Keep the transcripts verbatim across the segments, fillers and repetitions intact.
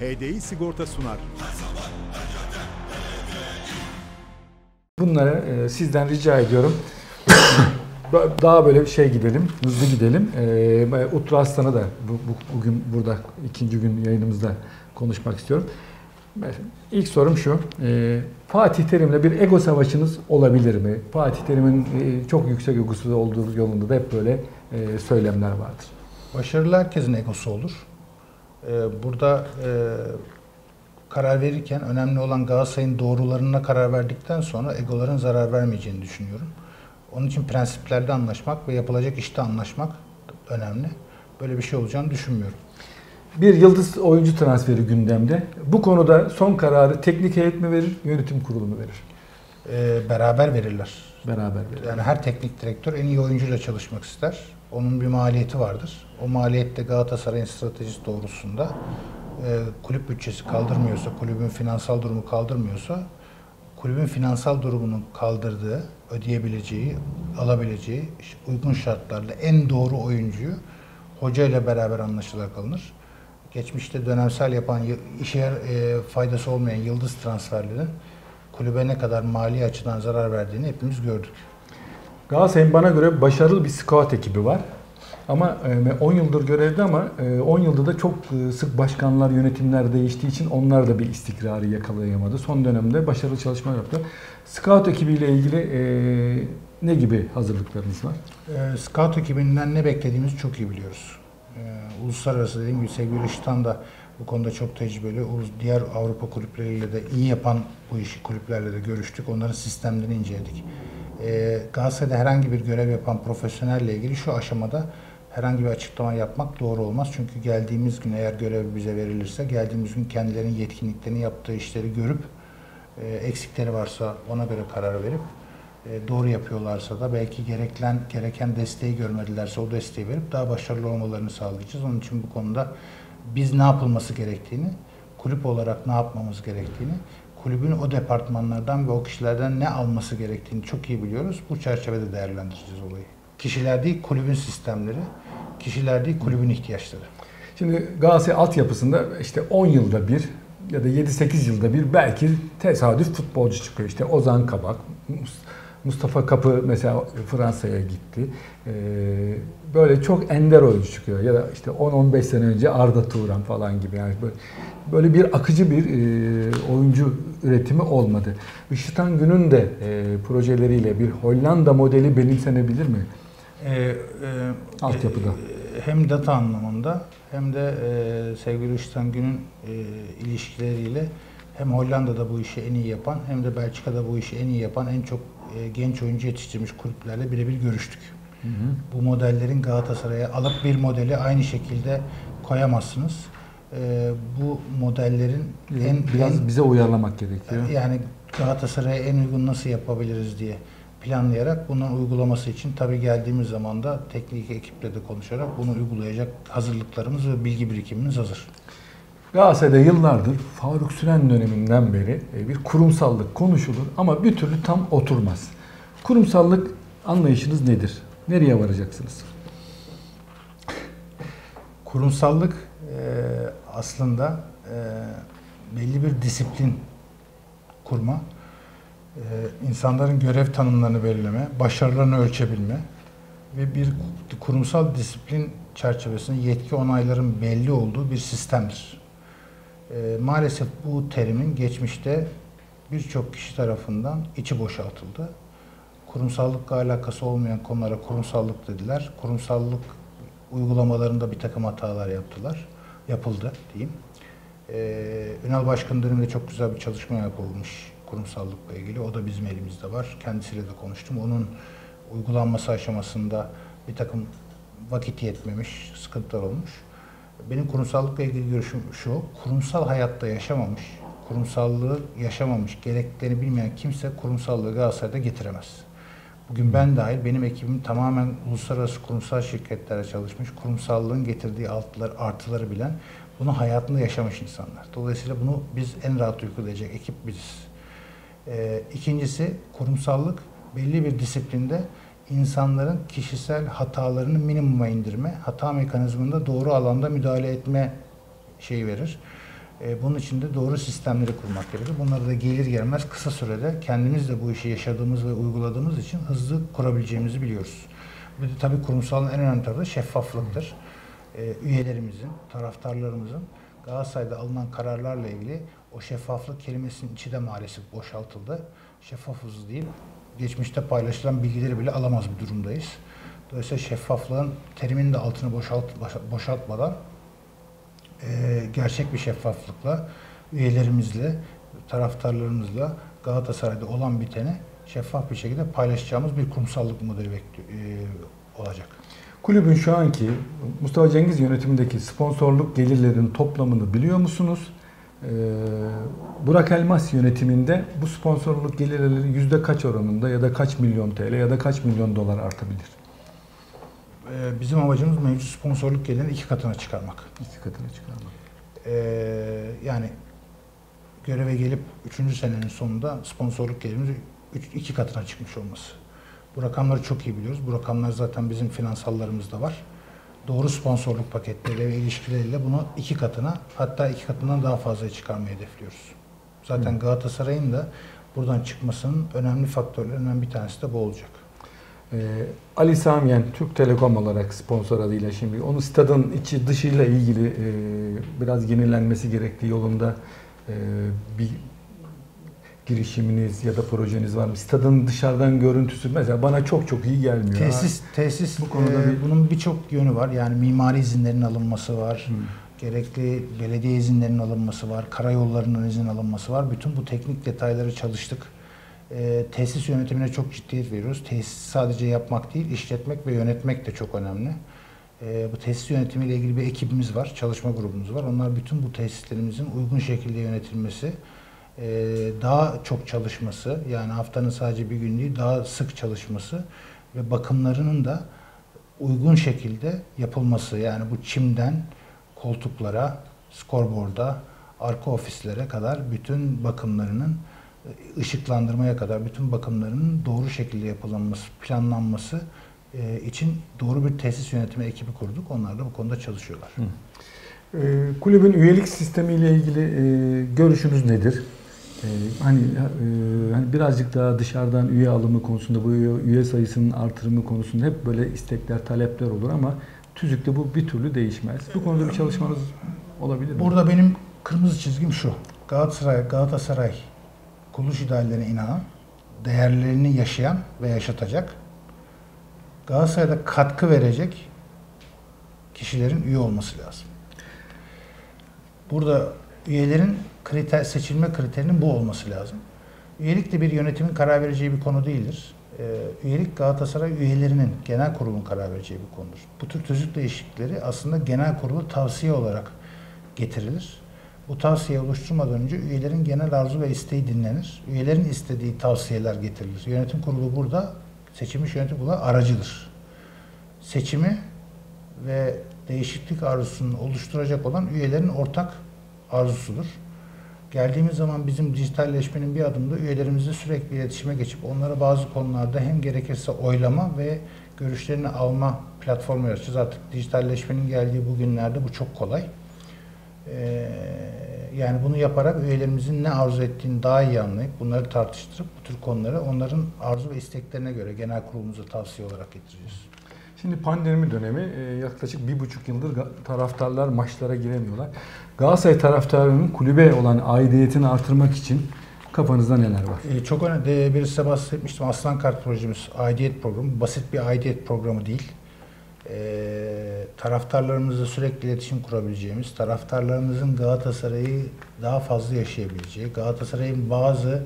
H D I Sigorta sunar. Bunları e, sizden rica ediyorum. Daha böyle şey gidelim, hızlı gidelim. E, Ultraslan'a da bu, bu, bugün burada ikinci gün yayınımızda konuşmak istiyorum. İlk sorum şu, e, Fatih Terim'le bir ego savaşınız olabilir mi? Fatih Terim'in e, çok yüksek egosu olduğu yolunda da hep böyle e, söylemler vardır. Başarılı herkesin egosu olur. E, burada e, karar verirken önemli olan Galatasaray'ın doğrularına karar verdikten sonra egoların zarar vermeyeceğini düşünüyorum. Onun için prensiplerde anlaşmak ve yapılacak işte anlaşmak önemli. Böyle bir şey olacağını düşünmüyorum. Bir yıldız oyuncu transferi gündemde. Bu konuda son kararı teknik heyet mi verir, yönetim kurulu mu verir? Ee, beraber verirler. Beraber verirler. Yani her teknik direktör en iyi oyuncuyla çalışmak ister. Onun bir maliyeti vardır. O maliyet de Galatasaray'ın stratejisi doğrultusunda e, kulüp bütçesi kaldırmıyorsa, kulübün finansal durumu kaldırmıyorsa, kulübün finansal durumunun kaldırdığı, ödeyebileceği, alabileceği uygun şartlarda en doğru oyuncuyu hoca ile beraber anlaşılarak alınır. Geçmişte dönemsel yapan, işe e, faydası olmayan yıldız transferlerinin kulübe ne kadar mali açıdan zarar verdiğini hepimiz gördük. Galatasaray'ın bana göre başarılı bir scout ekibi var. Ama on yıldır görevde ama on yılda da çok sık başkanlar, yönetimler değiştiği için onlar da bir istikrarı yakalayamadı. Son dönemde başarılı çalışma yaptı. Scout ekibiyle ilgili ne gibi hazırlıklarınız var? Scout ekibinden ne beklediğimizi çok iyi biliyoruz. Uluslararası dediğim gibi sevgili Işıtan da bu konuda çok tecrübeli. Diğer Avrupa kulüpleriyle de iyi yapan bu işi kulüplerle de görüştük. Onların sistemlerini inceledik. Galatasaray'da herhangi bir görev yapan profesyonelle ilgili şu aşamada herhangi bir açıklama yapmak doğru olmaz. Çünkü geldiğimiz gün eğer görev bize verilirse, geldiğimiz gün kendilerinin yetkinliklerini, yaptığı işleri görüp e, eksikleri varsa ona göre karar verip e, doğru yapıyorlarsa da belki gereken, gereken desteği görmedilerse o desteği verip daha başarılı olmalarını sağlayacağız. Onun için bu konuda biz ne yapılması gerektiğini, kulüp olarak ne yapmamız gerektiğini, kulübün o departmanlardan ve o kişilerden ne alması gerektiğini çok iyi biliyoruz. Bu çerçevede değerlendireceğiz olayı. Kişiler değil, kulübün sistemleri, kişiler değil, kulübün ihtiyaçları. Şimdi Galatasaray altyapısında işte on yılda bir ya da yedi sekiz yılda bir belki tesadüf futbolcu çıkıyor. İşte Ozan Kabak, Mustafa Kapı mesela Fransa'ya gitti. Böyle çok ender oyuncu çıkıyor. Ya da işte on on beş sene önce Arda Turan falan gibi. Yani böyle, böyle bir akıcı bir oyuncu üretimi olmadı. Işıtan Gün'ün de projeleriyle bir Hollanda modeli benimsenebilir mi? E, e, Altyapıda. Hem data anlamında hem de e, sevgili Işıtan Gün'ün e, ilişkileriyle hem Hollanda'da bu işi en iyi yapan hem de Belçika'da bu işi en iyi yapan en çok e, genç oyuncu yetiştirmiş kulüplerle birebir görüştük. Hı hı. Bu modellerin Galatasaray'a alıp bir modeli aynı şekilde koyamazsınız. E, bu modellerin yani en, biraz en, bize uyarlamak gerekiyor. Yani Galatasaray'a en uygun nasıl yapabiliriz diye planlayarak bunun uygulaması için tabii geldiğimiz zaman da teknik ekiple de konuşarak bunu uygulayacak hazırlıklarımız ve bilgi birikimimiz hazır. Galatasaray'da yıllardır Faruk Süren döneminden beri bir kurumsallık konuşulur ama bir türlü tam oturmaz. Kurumsallık anlayışınız nedir? Nereye varacaksınız? Kurumsallık aslında belli bir disiplin kurma, insanların görev tanımlarını belirleme, başarılarını ölçebilme ve bir kurumsal disiplin çerçevesinde yetki onayların belli olduğu bir sistemdir. E, maalesef bu terimin geçmişte birçok kişi tarafından içi boşaltıldı. Kurumsallıkla alakası olmayan konulara kurumsallık dediler. Kurumsallık uygulamalarında bir takım hatalar yaptılar, yapıldı diyeyim. E, Ünal Başkan döneminde çok güzel bir çalışma yapılmış kurumsallıkla ilgili. O da bizim elimizde var. Kendisiyle de konuştum. Onun uygulanması aşamasında bir takım vakit yetmemiş, sıkıntılar olmuş. Benim kurumsallıkla ilgili görüşüm şu, kurumsal hayatta yaşamamış, kurumsallığı yaşamamış, gereklerini bilmeyen kimse kurumsallığı Galatasaray'da getiremez. Bugün ben dahil, benim ekibim tamamen uluslararası kurumsal şirketlere çalışmış, kurumsallığın getirdiği altları, artıları bilen, bunu hayatında yaşamış insanlar. Dolayısıyla bunu biz en rahat uygulayacak ekip biziz. Ee, ikincisi, kurumsallık belli bir disiplinde insanların kişisel hatalarını minimuma indirme, hata mekanizmında doğru alanda müdahale etme şeyi verir. E, bunun için de doğru sistemleri kurmak gerekir. Bunları da gelir gelmez kısa sürede kendimiz de bu işi yaşadığımız ve uyguladığımız için hızlı kurabileceğimizi biliyoruz. Bu da tabii kurumsalın en önemli tarafı şeffaflıktır. E, üyelerimizin, taraftarlarımızın Galatasaray'da alınan kararlarla ilgili o şeffaflık kelimesinin içi de maalesef boşaltıldı. Şeffafız değil, geçmişte paylaşılan bilgileri bile alamaz bir durumdayız. Dolayısıyla şeffaflığın terimin de altını boşalt, boşaltmadan e, gerçek bir şeffaflıkla, üyelerimizle, taraftarlarımızla Galatasaray'da olan biteni şeffaf bir şekilde paylaşacağımız bir kurumsallık modeli bekliyor, e, olacak. Kulübün şu anki Mustafa Cengiz yönetimindeki sponsorluk gelirlerinin toplamını biliyor musunuz? Ee, Burak Elmas yönetiminde bu sponsorluk gelirleri yüzde kaç oranında ya da kaç milyon T L ya da kaç milyon dolar artabilir? Ee, bizim amacımız mevcut sponsorluk gelirini iki katına çıkarmak. İki katına çıkarmak. Ee, yani göreve gelip üçüncü senenin sonunda sponsorluk gelirimiz iki katına çıkmış olması. Bu rakamları çok iyi biliyoruz. Bu rakamlar zaten bizim finansallarımızda var. Doğru sponsorluk paketleriyle ve ilişkileriyle bunu iki katına, hatta iki katından daha fazla çıkarmayı hedefliyoruz. Zaten Galatasaray'ın da buradan çıkmasının önemli faktörlerinden bir tanesi de bu olacak. Ee, Ali Sami Yen, Türk Telekom olarak sponsor adıyla şimdi onu stadın içi dışıyla ilgili e, biraz yenilenmesi gerektiği yolunda e, bir girişiminiz ya da projeniz var mı? Stadın dışarıdan görüntüsü mesela bana çok çok iyi gelmiyor. Tesis, tesis bu konuda e, bir... bunun birçok yönü var. Yani mimari izinlerin alınması var. Hmm. Gerekli belediye izinlerinin alınması var. Karayollarının izin alınması var. Bütün bu teknik detayları çalıştık. E, tesis yönetimine çok ciddiyet veriyoruz. Tesis sadece yapmak değil, işletmek ve yönetmek de çok önemli. E, bu tesis yönetimiyle ilgili bir ekibimiz var. Çalışma grubumuz var. Onlar bütün bu tesislerimizin uygun şekilde yönetilmesi, daha çok çalışması, yani haftanın sadece bir gün değil, daha sık çalışması ve bakımlarının da uygun şekilde yapılması. Yani bu çimden koltuklara, skorboarda, arka ofislere kadar bütün bakımlarının, ışıklandırmaya kadar bütün bakımlarının doğru şekilde yapılması, planlanması için doğru bir tesis yönetimi ekibi kurduk. Onlar da bu konuda çalışıyorlar. Hı. Kulübün üyelik sistemiyle ilgili görüşünüz nedir? Ee, hani, e, hani birazcık daha dışarıdan üye alımı konusunda, bu üye, üye sayısının artırımı konusunda hep böyle istekler, talepler olur ama tüzükte bu bir türlü değişmez. Bu konuda bir çalışmanız olabilir mi? Burada benim kırmızı çizgim şu. Galatasaray, Galatasaray kuruluş ideallerine inanan, değerlerini yaşayan ve yaşatacak, Galatasaray'da katkı verecek kişilerin üye olması lazım. Burada üyelerin kriter, seçilme kriterinin bu olması lazım. Üyelik de bir yönetimin karar vereceği bir konu değildir. Ee, üyelik Galatasaray üyelerinin, genel kurulun karar vereceği bir konudur. Bu tür tüzük değişiklikleri aslında genel kurulu tavsiye olarak getirilir. Bu tavsiye oluşturmadan önce üyelerin genel arzu ve isteği dinlenir. Üyelerin istediği tavsiyeler getirilir. Yönetim kurulu burada, seçilmiş yönetim kurulu aracıdır. Seçimi ve değişiklik arzusunu oluşturacak olan üyelerin ortak arzusudur. Geldiğimiz zaman bizim dijitalleşmenin bir adımda üyelerimizle sürekli iletişime geçip onlara bazı konularda hem gerekirse oylama ve görüşlerini alma platformu yaratacağız. Artık dijitalleşmenin geldiği bu günlerde bu çok kolay. Ee, yani bunu yaparak üyelerimizin ne arzu ettiğini daha iyi anlayıp bunları tartıştırıp bu tür konuları onların arzu ve isteklerine göre genel kurulumuza tavsiye olarak getireceğiz. Şimdi pandemi dönemi, yaklaşık bir buçuk yıldır taraftarlar maçlara giremiyorlar. Galatasaray taraftarının kulübe olan aidiyetini artırmak için kafanızda neler var? Çok önemli. Bir size bahsetmiştim. Aslan Kart projemiz aidiyet programı. Basit bir aidiyet programı değil. E, taraftarlarımızla sürekli iletişim kurabileceğimiz, taraftarlarımızın Galatasaray'ı daha fazla yaşayabileceği, Galatasaray'ın bazı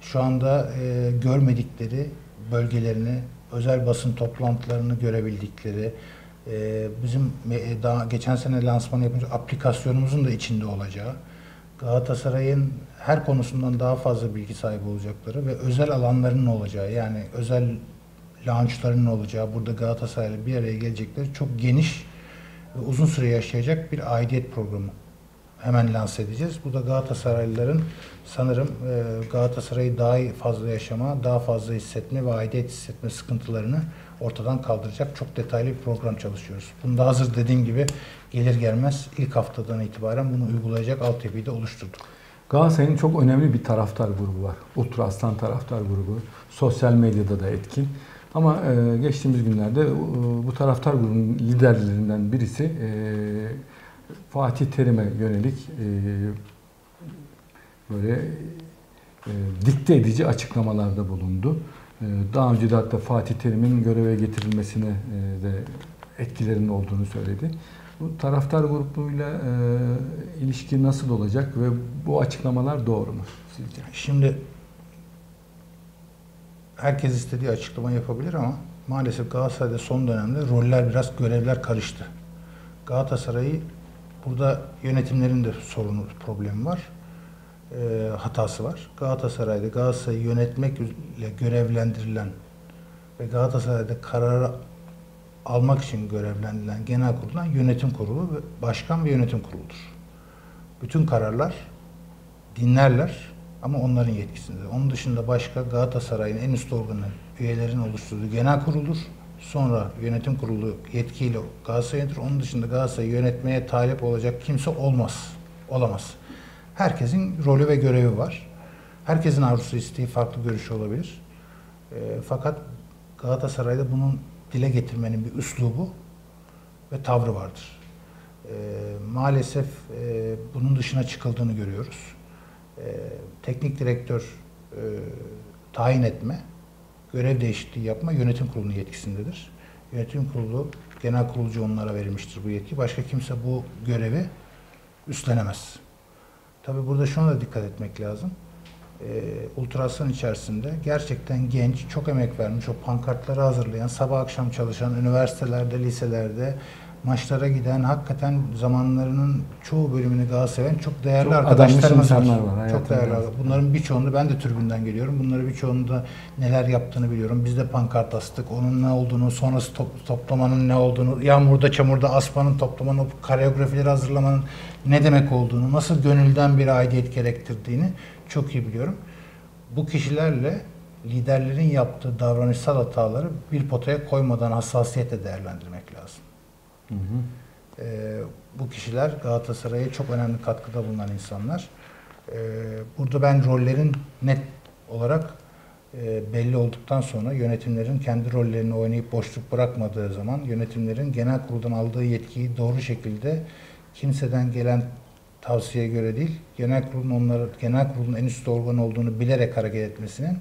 şu anda e, görmedikleri bölgelerini, özel basın toplantılarını görebildikleri, bizim daha geçen sene lansmanı yapınca aplikasyonumuzun da içinde olacağı, Galatasaray'ın her konusundan daha fazla bilgi sahibi olacakları ve özel alanlarının olacağı, yani özel launchlarının olacağı, burada Galatasaray'la bir araya gelecekleri çok geniş ve uzun süre yaşayacak bir aidiyet programı hemen lanse edeceğiz. Bu da Galatasaraylıların sanırım Galatasaray'ı daha fazla yaşama, daha fazla hissetme ve aidiyet hissetme sıkıntılarını ortadan kaldıracak çok detaylı bir program çalışıyoruz. Bunda hazır dediğim gibi gelir gelmez ilk haftadan itibaren bunu uygulayacak altyapıyı da oluşturduk. Galatasaray'ın çok önemli bir taraftar grubu var. Ultraslan taraftar grubu. Sosyal medyada da etkin. Ama e, geçtiğimiz günlerde e, bu taraftar grubunun liderlerinden birisi e, Fatih Terim'e yönelik e, böyle e, dikte edici açıklamalarda bulundu. E, daha önce de hatta Fatih Terim'in göreve getirilmesine e, de etkilerinin olduğunu söyledi. Bu taraftar grubuyla e, ilişki nasıl olacak ve bu açıklamalar doğru mu sizce? Şimdi herkes istediği açıklama yapabilir ama maalesef Galatasaray'da son dönemde roller biraz görevler karıştı. Galatasaray'ı burada yönetimlerin de sorunu, problemi var. E, hatası var. Galatasaray'da Galatasaray'ı yönetmekle görevlendirilen ve Galatasaray'da kararı almak için görevlendirilen genel kuruldan yönetim kurulu ve başkan ve yönetim kuruludur. Bütün kararlar dinlerler ama onların yetkisinde. Onun dışında başka Galatasaray'ın en üst organı üyelerin oluşturduğu genel kuruldur. Sonra yönetim kurulu yetkiyle Galatasaray'ı yönetir. Onun dışında Galatasaray'ı yönetmeye talip olacak kimse olmaz. Olamaz. Herkesin rolü ve görevi var. Herkesin arzusu, isteği, farklı görüşü olabilir. E, fakat Galatasaray'da bunun dile getirmenin bir üslubu ve tavrı vardır. E, maalesef e, bunun dışına çıkıldığını görüyoruz. E, teknik direktör e, tayin etme, görev değişikliği yapma yönetim kurulunun yetkisindedir. Yönetim kurulu, genel kurulcu onlara verilmiştir bu yetki. Başka kimse bu görevi üstlenemez. Tabii burada şuna da dikkat etmek lazım. Ee, Ultraslan içerisinde gerçekten genç, çok emek vermiş, o pankartları hazırlayan, sabah akşam çalışan, üniversitelerde, liselerde, maçlara giden, hakikaten zamanlarının çoğu bölümünü Galatasaray'ın çok değerli çok arkadaşlarımız var. var çok değerli. Var. Bunların birçoğunu ben de tribünden geliyorum. Bunları birçoğunu da neler yaptığını biliyorum. Biz de pankart astık. Onun ne olduğunu, sonrası top, toplamanın ne olduğunu, yağmurda, çamurda asmanın, toplamanın, koreografileri hazırlamanın ne demek olduğunu, nasıl gönülden bir aidiyet gerektirdiğini çok iyi biliyorum. Bu kişilerle liderlerin yaptığı davranışsal hataları bir potaya koymadan hassasiyetle değerlendirmek lazım. Hı hı. E, bu kişiler Galatasaray'a çok önemli katkıda bulunan insanlar. E, burada ben rollerin net olarak e, belli olduktan sonra yönetimlerin kendi rollerini oynayıp boşluk bırakmadığı zaman, yönetimlerin genel kuruldan aldığı yetkiyi doğru şekilde kimseden gelen tavsiyeye göre değil, genel kurulun onlara, genel kurulun en üst organ olduğunu bilerek hareket etmesinin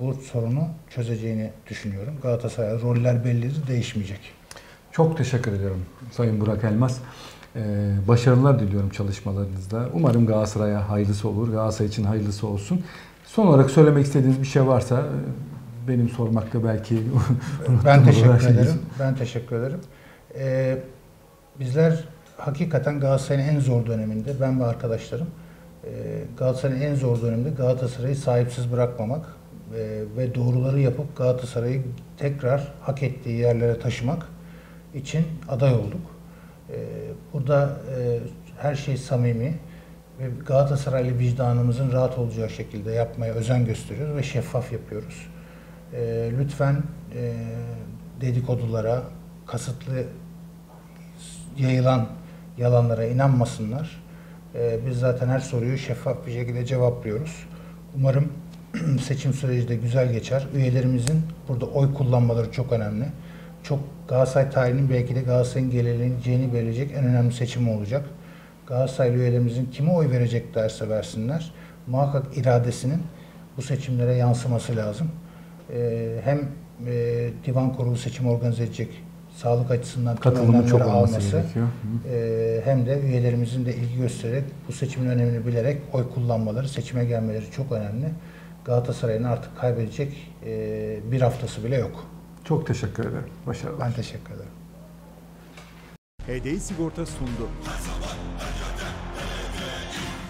bu sorunu çözeceğini düşünüyorum. Galatasaray'a roller bellidir, değişmeyecek. Çok teşekkür ediyorum Sayın Burak Elmas. Ee, başarılar diliyorum çalışmalarınızda. Umarım Galatasaray'a hayırlısı olur. Galatasaray için hayırlısı olsun. Son olarak söylemek istediğiniz bir şey varsa benim sormakta belki ben teşekkür ederim. Ben teşekkür ederim. Ee, bizler hakikaten Galatasaray'ın en zor döneminde, ben ve arkadaşlarım, Galatasaray'ın en zor döneminde Galatasaray'ı sahipsiz bırakmamak ve doğruları yapıp Galatasaray'ı tekrar hak ettiği yerlere taşımak için aday olduk. Burada her şey samimi ve Galatasaraylı vicdanımızın rahat olacağı şekilde yapmaya özen gösteriyoruz ve şeffaf yapıyoruz. Lütfen dedikodulara, kasıtlı yayılan yalanlara inanmasınlar. Biz zaten her soruyu şeffaf bir şekilde cevaplıyoruz. Umarım seçim süreci de güzel geçer. Üyelerimizin burada oy kullanmaları çok önemli. Çok Galatasaray tarihinin, belki de Galatasaray'ın geleceğini belirleyecek en önemli seçimi olacak. Galatasaraylı üyelerimizin kime oy verecek derse versinler, muhakkak iradesinin bu seçimlere yansıması lazım. Ee, hem e, divan kurulu seçim organize edecek, sağlık açısından katılımı çok olması gerekiyor. E, hem de üyelerimizin de ilgi göstererek, bu seçimin önemini bilerek oy kullanmaları, seçime gelmeleri çok önemli. Galatasaray'ın artık kaybedecek e, bir haftası bile yok. Çok teşekkür ederim. Başarılar. Ben teşekkür ederim. H D I Sigorta sundu.